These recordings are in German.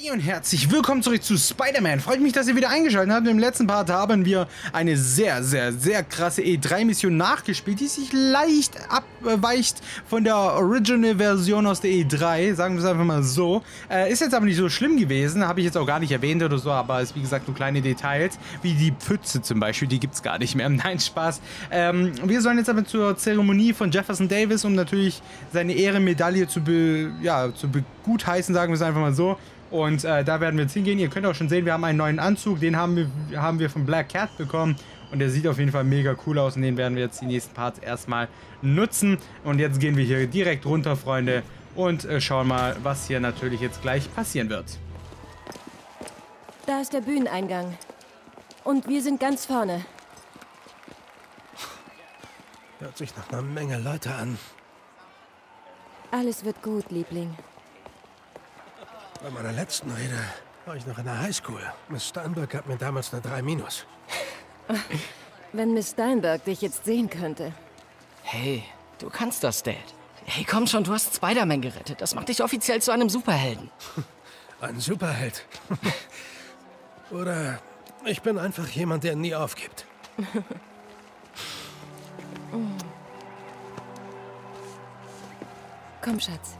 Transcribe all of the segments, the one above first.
Hey und herzlich willkommen zurück zu Spider-Man. Freut mich, dass ihr wieder eingeschaltet habt. Im letzten Part haben wir eine sehr, sehr, sehr krasse E3-Mission nachgespielt, die sich leicht abweicht von der Original-Version aus der E3. Sagen wir es einfach mal so. Ist jetzt aber nicht so schlimm gewesen. Habe ich jetzt auch gar nicht erwähnt oder so, aber es ist wie gesagt nur kleine Details. Wie die Pfütze zum Beispiel, die gibt es gar nicht mehr. Nein, Spaß. Wir sollen jetzt aber zur Zeremonie von Jefferson Davis, um natürlich seine Ehrenmedaille zu begutheißen, sagen wir es einfach mal so. Und da werden wir jetzt hingehen. Ihr könnt auch schon sehen, wir haben einen neuen Anzug. Den haben wir von Black Cat bekommen. Und der sieht auf jeden Fall mega cool aus. Und den werden wir jetzt die nächsten Parts erstmal nutzen. Und jetzt gehen wir hier direkt runter, Freunde. Und schauen mal, was hier natürlich jetzt gleich passieren wird. Da ist der Bühneneingang. Und wir sind ganz vorne. Hört sich nach einer Menge Leute an. Alles wird gut, Liebling. Bei meiner letzten Rede war ich noch in der Highschool. Miss Steinberg hat mir damals eine 3-. Wenn Miss Steinberg dich jetzt sehen könnte. Hey, du kannst das, Dad. Hey, komm schon, du hast Spider-Man gerettet. Das macht dich offiziell zu einem Superhelden. Ein Superheld? Oder ich bin einfach jemand, der nie aufgibt. Komm, Schatz.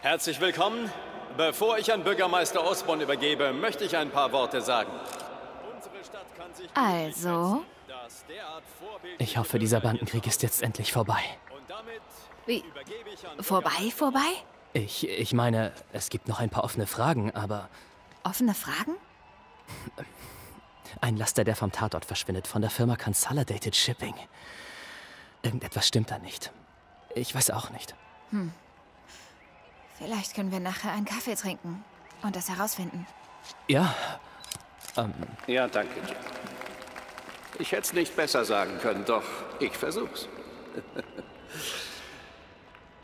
Herzlich willkommen. Bevor ich an Bürgermeister Osborn übergebe, möchte ich ein paar Worte sagen. Also? Ich hoffe, dieser Bandenkrieg ist jetzt endlich vorbei. Wie? Vorbei? Ich meine, es gibt noch ein paar offene Fragen, aber... Offene Fragen? Ein Laster, der vom Tatort verschwindet, von der Firma Consolidated Shipping. Irgendetwas stimmt da nicht. Ich weiß auch nicht. Vielleicht können wir nachher einen Kaffee trinken und das herausfinden. Ja. Ja, danke, Jim. Ich hätte es nicht besser sagen können, doch ich versuch's.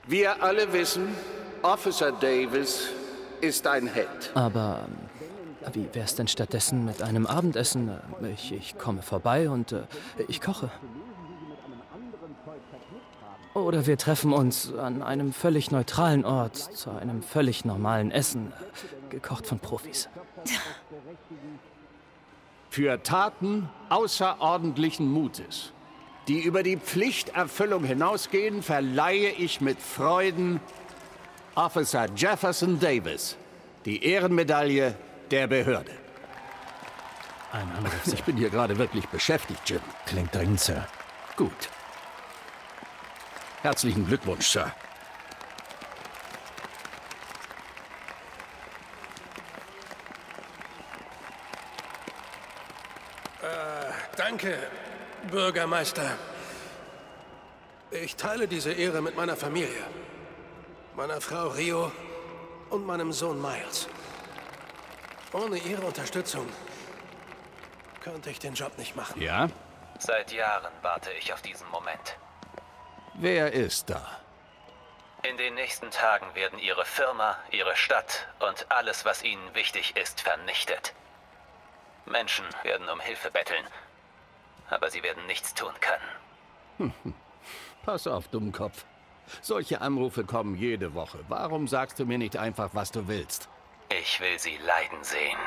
Wir alle wissen, Officer Davis ist ein Held. Aber wie wär's denn stattdessen mit einem Abendessen? Ich komme vorbei und ich koche. Oder wir treffen uns an einem völlig neutralen Ort, zu einem völlig normalen Essen, gekocht von Profis. Für Taten außerordentlichen Mutes, die über die Pflichterfüllung hinausgehen, verleihe ich mit Freuden Officer Jefferson Davis die Ehrenmedaille der Behörde. Ein Anruf. Ich bin hier gerade wirklich beschäftigt, Jim. Klingt dringend, Sir. Gut. Herzlichen Glückwunsch, Sir. Danke, Bürgermeister. Ich teile diese Ehre mit meiner Familie, meiner Frau Rio und meinem Sohn Miles. Ohne Ihre Unterstützung könnte ich den Job nicht machen. Ja? Seit Jahren warte ich auf diesen Moment. Wer ist da? In den nächsten Tagen werden Ihre Firma, Ihre Stadt und alles, was Ihnen wichtig ist, vernichtet. Menschen werden um Hilfe betteln, aber sie werden nichts tun können. Pass auf, Dummkopf. Solche Anrufe kommen jede Woche. Warum sagst du mir nicht einfach, was du willst? Ich will sie leiden sehen.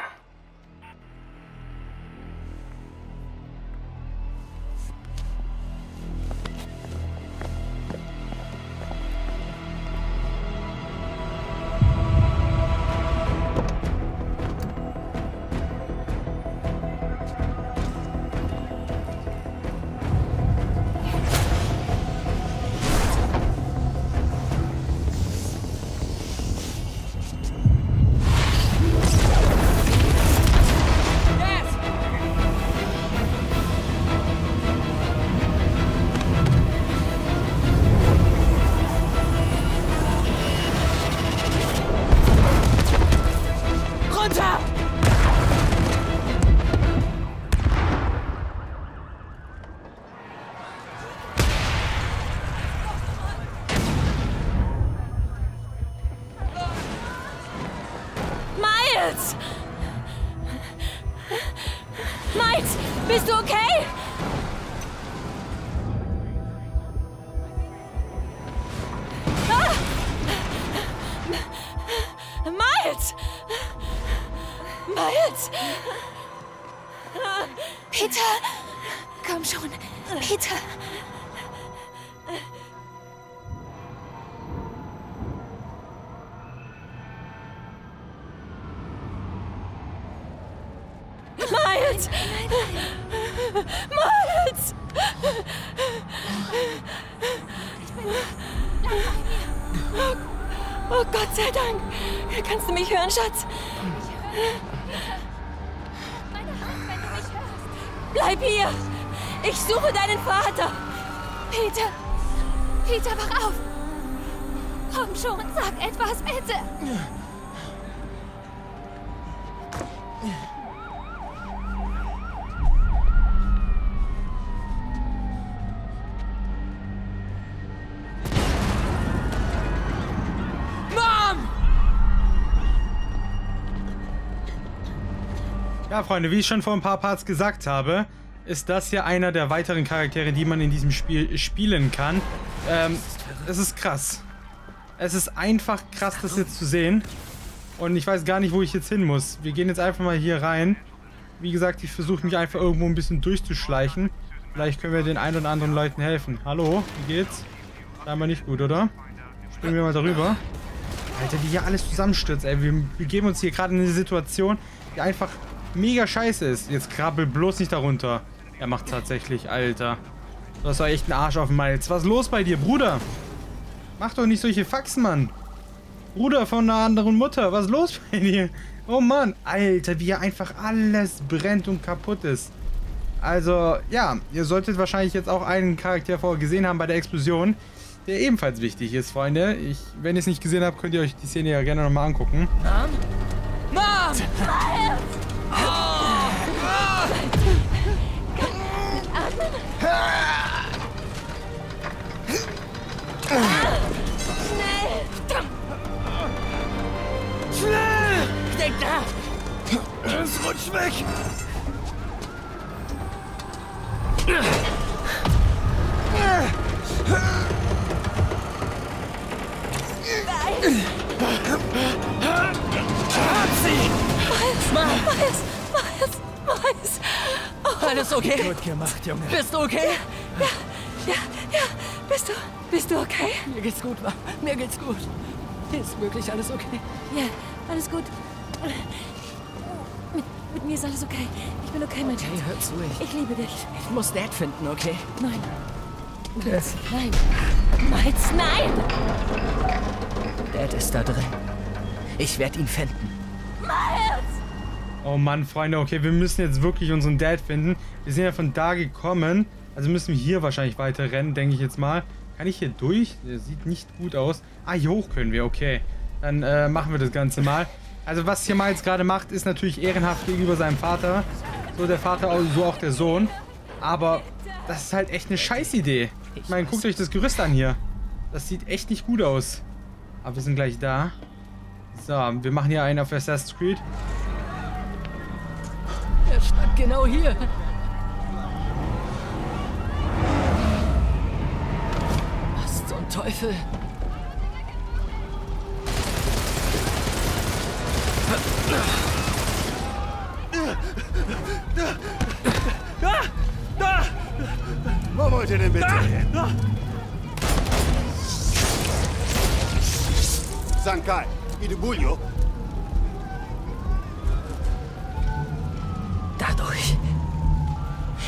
Miles, bist du okay? Miles! Miles! Peter! Komm schon, Peter! Miles! Miles! Oh Gott sei Dank! Kannst du mich hören, Schatz? Meine Hand, wenn du mich hörst. Bleib hier! Ich suche deinen Vater! Peter! Peter, wach auf! Komm schon, sag etwas, bitte! Ja, Freunde, wie ich schon vor ein paar Parts gesagt habe, ist das hier einer der weiteren Charaktere, die man in diesem Spiel spielen kann. Es ist krass. Es ist einfach krass, das jetzt zu sehen. Und ich weiß gar nicht, wo ich jetzt hin muss. Wir gehen jetzt einfach mal hier rein. Wie gesagt, ich versuche mich einfach irgendwo ein bisschen durchzuschleichen. Vielleicht können wir den ein oder anderen Leuten helfen. Hallo, wie geht's? Scheinbar nicht gut, oder? Springen wir mal darüber. Alter, wie hier alles zusammenstürzt, ey. Wir begeben uns hier gerade in eine Situation, die einfach mega scheiße ist. Jetzt krabbel bloß nicht darunter. Er macht tatsächlich, Alter. Du hast doch echt einen Arsch auf dem Miles. Was ist los bei dir, Bruder? Mach doch nicht solche Faxen, Mann. Bruder von einer anderen Mutter. Was ist los bei dir? Oh Mann. Alter, wie hier einfach alles brennt und kaputt ist. Also, ja. Ihr solltet wahrscheinlich jetzt auch einen Charakter vorher gesehen haben bei der Explosion, der ebenfalls wichtig ist, Freunde. Wenn ihr es nicht gesehen habt, könnt ihr euch die Szene ja gerne nochmal angucken. Mom! Mom! Schnell! Verdammt! Schnell! Steck da! Es rutscht weg! Nein! Hat sie! Miles! Oh. Alles okay? Gut gemacht, Junge. Bist du okay? Ja. Bist du okay? Mir geht's gut, Mann. Mir geht's gut. Ist wirklich alles okay? Ja, alles gut. Mit mir ist alles okay. Ich bin okay, mein Schatz. Hey, hör zu, ich liebe dich. Ich muss Dad finden, okay? Nein. Miles, nein. Miles, nein! Dad ist da drin. Ich werde ihn finden. Miles! Oh Mann, Freunde, okay, wir müssen jetzt wirklich unseren Dad finden. Wir sind ja von da gekommen, also müssen wir hier wahrscheinlich weiter rennen, denke ich jetzt mal. Kann ich hier durch? Das sieht nicht gut aus. Ah, hier hoch können wir, okay. Dann machen wir das Ganze mal. Also was hier Miles gerade macht, ist natürlich ehrenhaft gegenüber seinem Vater. So der Vater, so auch der Sohn. Aber das ist halt echt eine Scheißidee. Ich meine, guckt euch das Gerüst an hier. Das sieht echt nicht gut aus. Aber wir sind gleich da. So, wir machen hier einen auf Assassin's Creed. Er stand genau hier. Was zum Teufel? Da! Wo wollt ihr denn bitte hin? Sankai, Idubulio.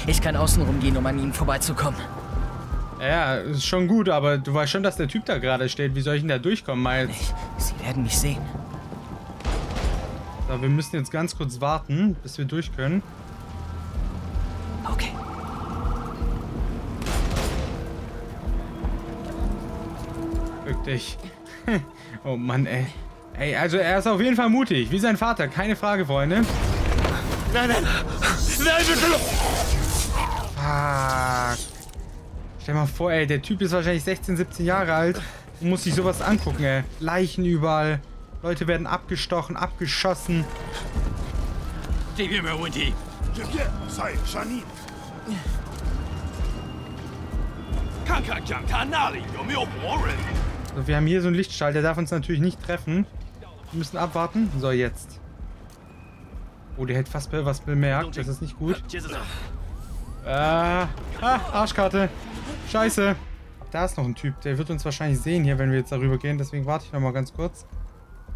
Ich kann außen rumgehen, um an ihm vorbeizukommen. Ja, ist schon gut, aber du weißt schon, dass der Typ da gerade steht. Wie soll ich denn da durchkommen, Miles? Sie werden mich sehen. So, wir müssen jetzt ganz kurz warten, bis wir durch können. Okay. Fick dich. Oh Mann, ey. Ey, also er ist auf jeden Fall mutig, wie sein Vater. Keine Frage, Freunde. Nein. Nein, bitte. Fuck. Stell mal vor, ey, der Typ ist wahrscheinlich 16, 17 Jahre alt und muss sich sowas angucken, ey. Leichen überall. Leute werden abgestochen, abgeschossen. So, wir haben hier so einen Lichtstrahl, der darf uns natürlich nicht treffen. Wir müssen abwarten. So, jetzt. Oh, der hätte fast was bemerkt. Das ist nicht gut. Arschkarte. Scheiße. Da ist noch ein Typ. Der wird uns wahrscheinlich sehen hier, wenn wir jetzt darüber gehen. Deswegen warte ich noch mal ganz kurz.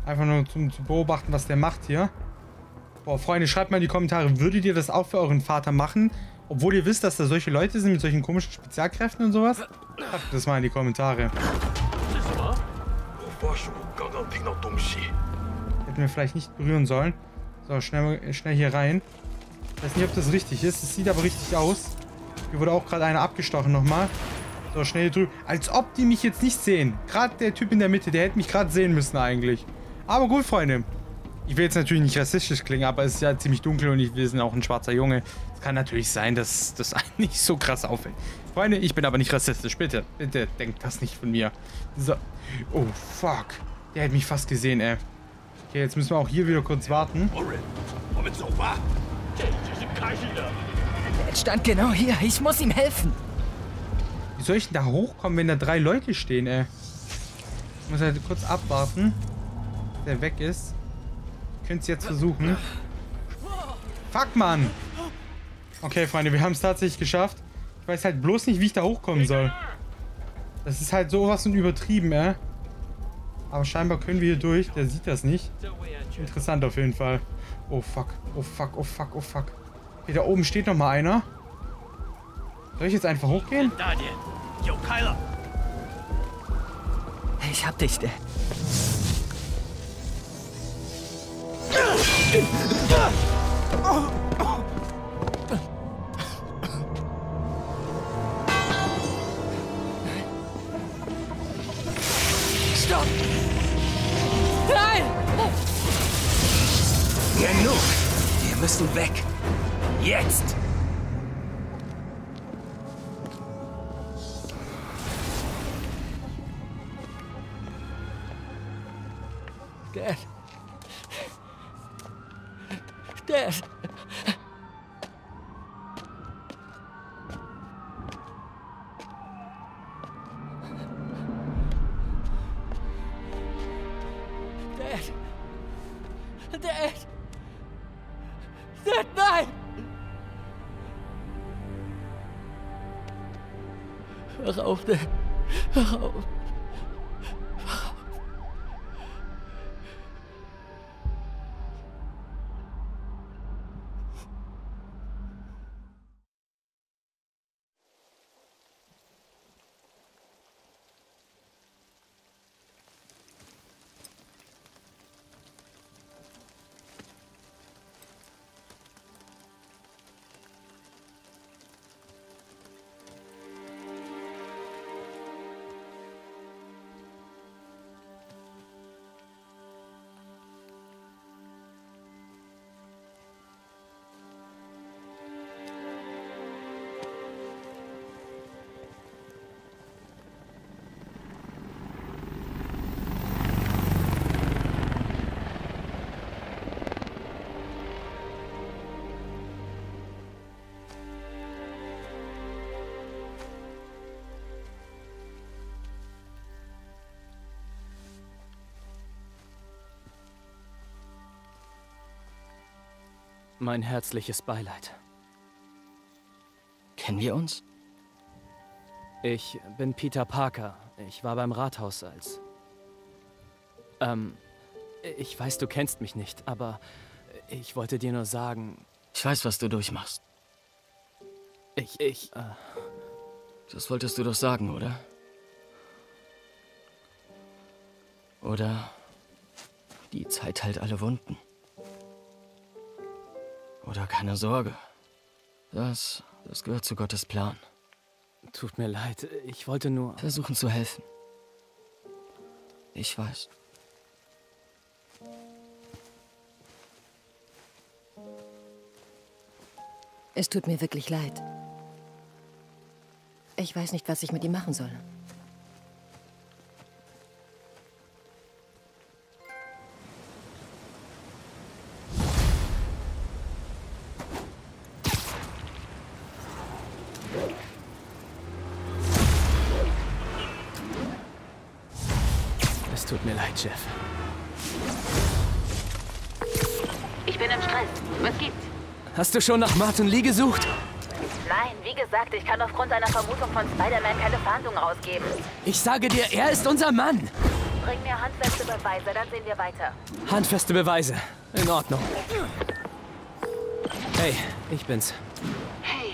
Einfach nur zum zu beobachten, was der macht hier. Boah, Freunde, schreibt mal in die Kommentare, würdet ihr das auch für euren Vater machen? Obwohl ihr wisst, dass da solche Leute sind mit solchen komischen Spezialkräften und sowas? Schreibt das mal in die Kommentare. Hätten wir vielleicht nicht berühren sollen. So, schnell hier rein. Ich weiß nicht, ob das richtig ist. Es sieht aber richtig aus. Hier wurde auch gerade einer abgestochen nochmal. So, schnell hier drüben. Als ob die mich jetzt nicht sehen. Gerade der Typ in der Mitte, der hätte mich gerade sehen müssen eigentlich. Aber gut, Freunde. Ich will jetzt natürlich nicht rassistisch klingen, aber es ist ja ziemlich dunkel und wir sind auch ein schwarzer Junge. Es kann natürlich sein, dass das einen nicht so krass auffällt. Freunde, ich bin aber nicht rassistisch. Bitte, bitte, denkt das nicht von mir. So. Oh, fuck. Der hätte mich fast gesehen, ey. Okay, jetzt müssen wir auch hier wieder kurz warten. Er stand genau hier. Ich muss ihm helfen. Wie soll ich denn da hochkommen, wenn da 3 Leute stehen, ey? Ich muss halt kurz abwarten, dass der weg ist. Ich könnte es jetzt versuchen. Fuck, Mann! Okay, Freunde, wir haben es tatsächlich geschafft. Ich weiß halt bloß nicht, wie ich da hochkommen soll. Das ist halt sowas von übertrieben, ey. Aber scheinbar können wir hier durch. Der sieht das nicht. Interessant auf jeden Fall. Oh, fuck. Oh, fuck. Oh, fuck. Oh, fuck. Okay, da oben steht noch mal einer. Soll ich jetzt einfach hochgehen? Ich hab dich, der. Stopp! Nein! Genug! Wir müssen weg! Jetzt! Dad! Dad! Hör auf, Dad. Hör auf. Mein herzliches Beileid. Kennen wir uns? Ich bin Peter Parker. Ich war beim Rathaus als... ich weiß, du kennst mich nicht, aber ich wollte dir nur sagen... Ich weiß, was du durchmachst. Das wolltest du doch sagen, oder? Oder... Die Zeit heilt alle Wunden. Oder keine Sorge. Das gehört zu Gottes Plan. Tut mir leid, ich wollte nur... Versuchen zu helfen. Ich weiß. Es tut mir wirklich leid. Ich weiß nicht, was ich mit ihm machen soll. Tut mir leid, Jeff. Ich bin im Stress. Was gibt's? Hast du schon nach Martin Li gesucht? Nein, wie gesagt, ich kann aufgrund einer Vermutung von Spider-Man keine Fahndung ausgeben. Ich sage dir, er ist unser Mann. Bring mir handfeste Beweise, dann sehen wir weiter. Handfeste Beweise. In Ordnung. Hey, ich bin's. Hey,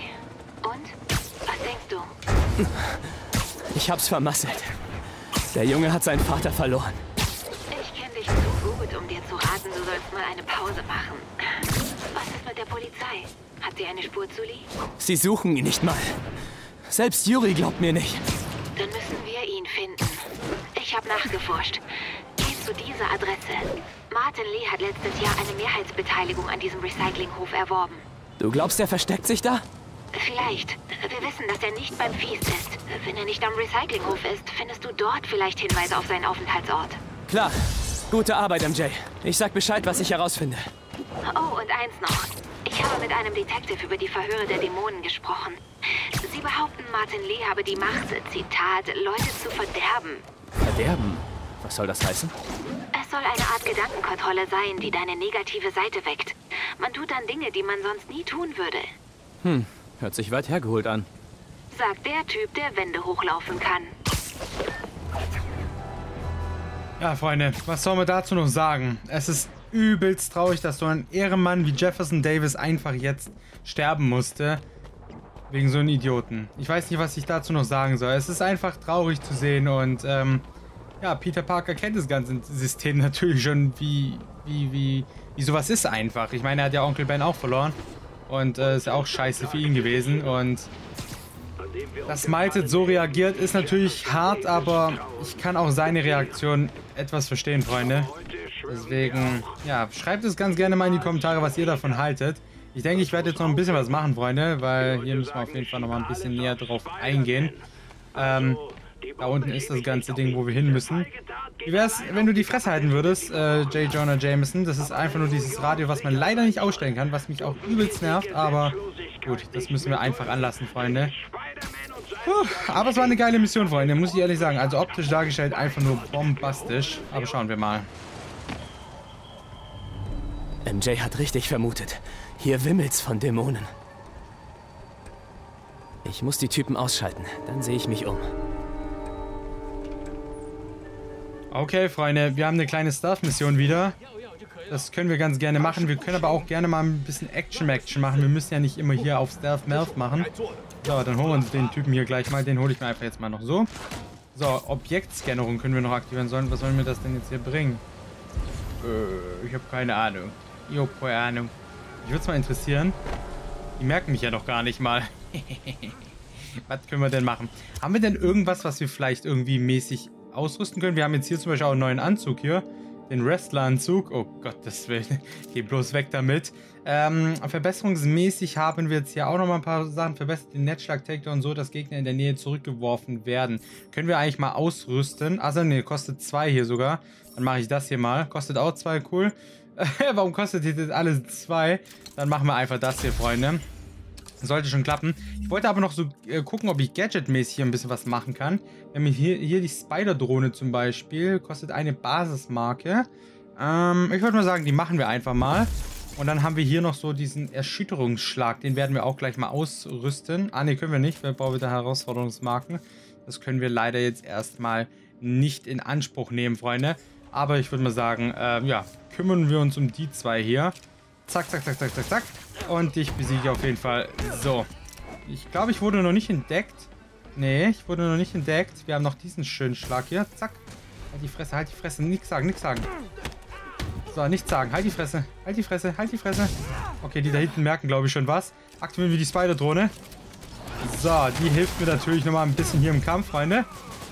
und? Was denkst du? Ich hab's vermasselt. Der Junge hat seinen Vater verloren. Ich kenne dich zu gut, um dir zu raten, du sollst mal eine Pause machen. Was ist mit der Polizei? Hat sie eine Spur zu Li? Sie suchen ihn nicht mal. Selbst Yuri glaubt mir nicht. Dann müssen wir ihn finden. Ich habe nachgeforscht. Geh zu dieser Adresse. Martin Li hat letztes Jahr eine Mehrheitsbeteiligung an diesem Recyclinghof erworben. Du glaubst, er versteckt sich da? Vielleicht. Wir wissen, dass er nicht beim Feast ist. Wenn er nicht am Recyclinghof ist, findest du dort vielleicht Hinweise auf seinen Aufenthaltsort. Klar. Gute Arbeit, MJ. Ich sag Bescheid, was ich herausfinde. Oh, und eins noch. Ich habe mit einem Detective über die Verhöre der Dämonen gesprochen. Sie behaupten, Martin Li habe die Macht, Zitat, Leute zu verderben. Verderben? Was soll das heißen? Es soll eine Art Gedankenkontrolle sein, die deine negative Seite weckt. Man tut dann Dinge, die man sonst nie tun würde. Hm, hört sich weit hergeholt an. Sagt der Typ, der Wände hochlaufen kann. Ja, Freunde, was soll man dazu noch sagen? Es ist übelst traurig, dass so ein Ehrenmann wie Jefferson Davis einfach jetzt sterben musste. Wegen so einem Idioten. Ich weiß nicht, was ich dazu noch sagen soll. Es ist einfach traurig zu sehen und ja, Peter Parker kennt das ganze System natürlich schon, wie sowas ist einfach. Ich meine, er hat ja Onkel Ben auch verloren und ist auch scheiße für ihn gewesen und dass Miles so reagiert, ist natürlich hart, aber ich kann auch seine Reaktion etwas verstehen, Freunde. Deswegen, ja, schreibt es ganz gerne mal in die Kommentare, was ihr davon haltet. Ich denke, ich werde jetzt noch ein bisschen was machen, Freunde, weil hier müssen wir auf jeden Fall noch mal ein bisschen näher drauf eingehen. Da unten ist das ganze Ding, wo wir hin müssen. Wie wär's, wenn du die Fresse halten würdest, J. Jonah Jameson? Das ist einfach nur dieses Radio, was man leider nicht ausstellen kann, was mich auch übelst nervt, aber gut, das müssen wir einfach anlassen, Freunde. Puh, aber es war eine geile Mission, Freunde, muss ich ehrlich sagen. Also optisch dargestellt einfach nur bombastisch, aber schauen wir mal. MJ hat richtig vermutet. Hier wimmelt's von Dämonen. Ich muss die Typen ausschalten, dann sehe ich mich um. Okay, Freunde, wir haben eine kleine Staff-Mission wieder. Das können wir ganz gerne machen. Wir können aber auch gerne mal ein bisschen Action-Maction machen. Wir müssen ja nicht immer hier auf Stealth-Melf machen. So, dann holen wir uns den Typen hier gleich mal. Den hole ich mir einfach jetzt mal noch so. So, Objektscannerung können wir noch aktivieren sollen. Was sollen wir das denn jetzt hier bringen? Ich habe keine Ahnung. Ich habe keine Ahnung. Ich würde es mal interessieren. Die merken mich ja noch gar nicht mal. Was können wir denn machen? Haben wir denn irgendwas, was wir vielleicht irgendwie mäßig ausrüsten können? Wir haben jetzt hier zum Beispiel auch einen neuen Anzug hier. Den Wrestler-Anzug. Oh Gottes Willen. Geh bloß weg damit. Verbesserungsmäßig haben wir jetzt hier auch nochmal ein paar Sachen verbessert. Den Netzschlag-Takedown und so, dass Gegner in der Nähe zurückgeworfen werden. Können wir eigentlich mal ausrüsten. Achso, ne, kostet 2 hier sogar. Dann mache ich das hier mal. Kostet auch 2, cool. Warum kostet das alles 2? Dann machen wir einfach das hier, Freunde. Sollte schon klappen. Ich wollte aber noch so gucken, ob ich gadgetmäßig hier ein bisschen was machen kann. Wir haben hier die Spider-Drohne zum Beispiel. Kostet eine Basismarke. Ich würde mal sagen, die machen wir einfach mal. Und dann haben wir hier noch so diesen Erschütterungsschlag. Den werden wir auch gleich mal ausrüsten. Ah, ne, können wir nicht. Wir brauchen wieder Herausforderungsmarken. Das können wir leider jetzt erstmal nicht in Anspruch nehmen, Freunde. Aber ich würde mal sagen, ja, kümmern wir uns um die zwei hier. Zack, zack, zack, zack, zack, zack. Und ich besiege auf jeden Fall. So. Ich glaube, ich wurde noch nicht entdeckt. Nee, ich wurde noch nicht entdeckt. Wir haben noch diesen schönen Schlag hier. Zack. Halt die Fresse, halt die Fresse. Nichts sagen, nichts sagen. So, nichts sagen. Halt die Fresse. Halt die Fresse, halt die Fresse. Okay, die da hinten merken, glaube ich, schon was. Aktivieren wir die Spider-Drohne. So, die hilft mir natürlich nochmal ein bisschen hier im Kampf, Freunde.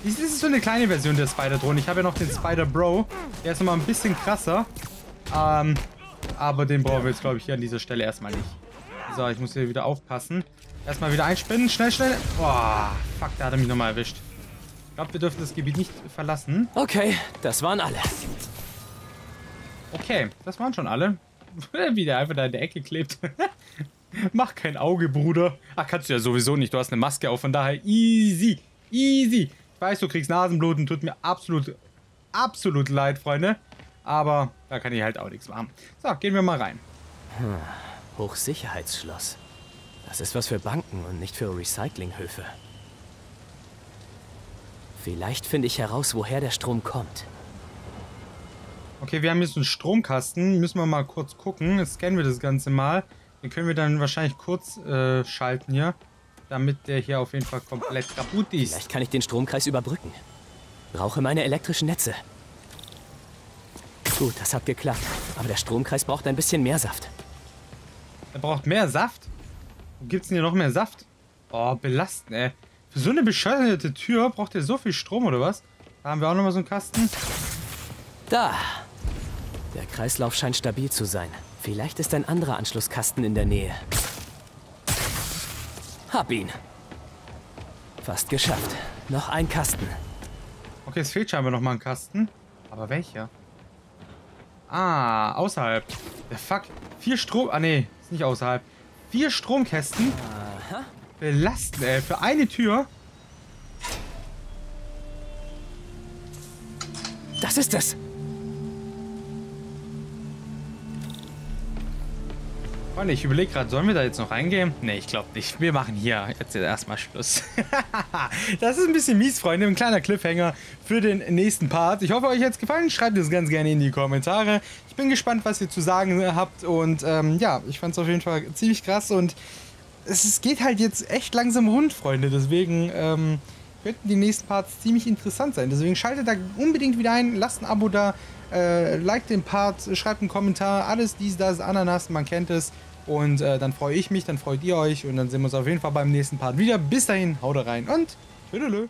Dies ist so eine kleine Version der Spider-Drohne. Ich habe ja noch den Spider-Bro. Der ist nochmal ein bisschen krasser. Aber den brauchen wir jetzt, glaube ich, hier an dieser Stelle erstmal nicht. So, ich muss hier wieder aufpassen. Erstmal wieder einspinnen. Schnell, schnell. Boah, fuck, da hat er mich nochmal erwischt. Ich glaube, wir dürfen das Gebiet nicht verlassen. Okay, das waren alle. Okay, das waren schon alle. Wie der einfach da in der Ecke klebt. Mach kein Auge, Bruder. Ach, kannst du ja sowieso nicht. Du hast eine Maske auf, von daher easy. Easy. Ich weiß, du kriegst Nasenbluten. Tut mir absolut, absolut leid, Freunde. Aber da kann ich halt auch nichts machen. So, gehen wir mal rein. Hm. Hochsicherheitsschloss. Das ist was für Banken und nicht für Recyclinghöfe. Vielleicht finde ich heraus, woher der Strom kommt. Okay, wir haben jetzt einen Stromkasten. Müssen wir mal kurz gucken. Jetzt scannen wir das Ganze mal. Den können wir dann wahrscheinlich kurz schalten hier. Damit der hier auf jeden Fall komplett kaputt ist. Vielleicht kann ich den Stromkreis überbrücken. Brauche meine elektrischen Netze. Gut, das hat geklappt. Aber der Stromkreis braucht ein bisschen mehr Saft. Er braucht mehr Saft? Wo gibt's denn hier noch mehr Saft? Oh, belastend, ey. Für so eine bescheuerte Tür braucht er so viel Strom, oder was? Da haben wir auch nochmal so einen Kasten. Da! Der Kreislauf scheint stabil zu sein. Vielleicht ist ein anderer Anschlusskasten in der Nähe. Hab ihn! Fast geschafft. Noch ein Kasten. Okay, es fehlt scheinbar nochmal ein Kasten. Aber welcher? Ah, außerhalb. Der fuck. 4 Strom... Ah, nee, ist nicht außerhalb. 4 Stromkästen. Aha. Belastend, ey. Für eine Tür. Das ist es. Freunde, ich überlege gerade, sollen wir da jetzt noch reingehen? Ne, ich glaube nicht. Wir machen hier jetzt erstmal Schluss. Das ist ein bisschen mies, Freunde. Ein kleiner Cliffhanger für den nächsten Part. Ich hoffe, euch hat es gefallen. Schreibt es ganz gerne in die Kommentare. Ich bin gespannt, was ihr zu sagen habt. Und ja, ich fand es auf jeden Fall ziemlich krass. Und es geht halt jetzt echt langsam rund, Freunde. Deswegen könnten die nächsten Parts ziemlich interessant sein. Deswegen schaltet da unbedingt wieder ein. Lasst ein Abo da. Liked den Part. Schreibt einen Kommentar. Alles dies, das, Ananas. Man kennt es. Und dann freue ich mich, dann freut ihr euch und dann sehen wir uns auf jeden Fall beim nächsten Part wieder. Bis dahin, haut rein und tschüdelö.